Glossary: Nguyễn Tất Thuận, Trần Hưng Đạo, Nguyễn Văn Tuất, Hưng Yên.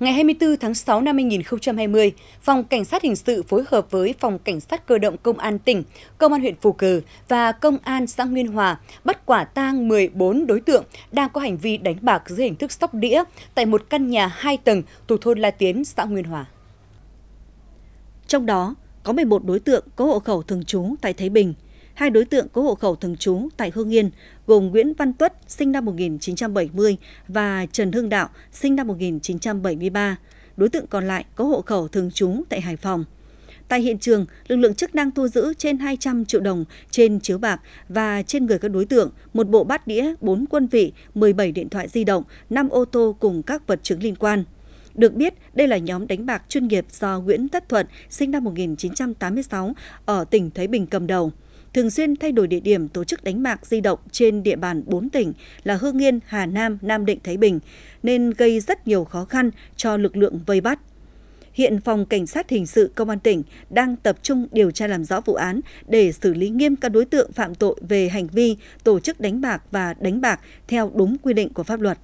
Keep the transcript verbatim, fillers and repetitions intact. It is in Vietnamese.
Ngày hai mươi tư tháng sáu năm hai nghìn không trăm hai mươi, Phòng Cảnh sát Hình sự phối hợp với Phòng Cảnh sát Cơ động Công an tỉnh, Công an huyện Phù Cừ và Công an xã Nguyên Hòa bắt quả tang mười bốn đối tượng đang có hành vi đánh bạc dưới hình thức sóc đĩa tại một căn nhà hai tầng thuộc thôn La Tiến, xã Nguyên Hòa. Trong đó, có mười một đối tượng có hộ khẩu thường trú tại Thái Bình, hai đối tượng có hộ khẩu thường trú tại Hưng Yên gồm Nguyễn Văn Tuất sinh năm một nghìn chín trăm bảy mươi và Trần Hưng Đạo sinh năm một nghìn chín trăm bảy mươi ba. Đối tượng còn lại có hộ khẩu thường trú tại Hải Phòng. Tại hiện trường, lực lượng chức năng thu giữ trên hai trăm triệu đồng trên chiếu bạc và trên người các đối tượng, một bộ bát đĩa, bốn quân vị, mười bảy điện thoại di động, năm ô tô cùng các vật chứng liên quan. Được biết, đây là nhóm đánh bạc chuyên nghiệp do Nguyễn Tất Thuận sinh năm một nghìn chín trăm tám mươi sáu ở tỉnh Thái Bình cầm đầu, thường xuyên thay đổi địa điểm tổ chức đánh bạc di động trên địa bàn bốn tỉnh là Hưng Yên, Hà Nam, Nam Định, Thái Bình, nên gây rất nhiều khó khăn cho lực lượng vây bắt. Hiện Phòng Cảnh sát Hình sự Công an tỉnh đang tập trung điều tra làm rõ vụ án để xử lý nghiêm các đối tượng phạm tội về hành vi tổ chức đánh bạc và đánh bạc theo đúng quy định của pháp luật.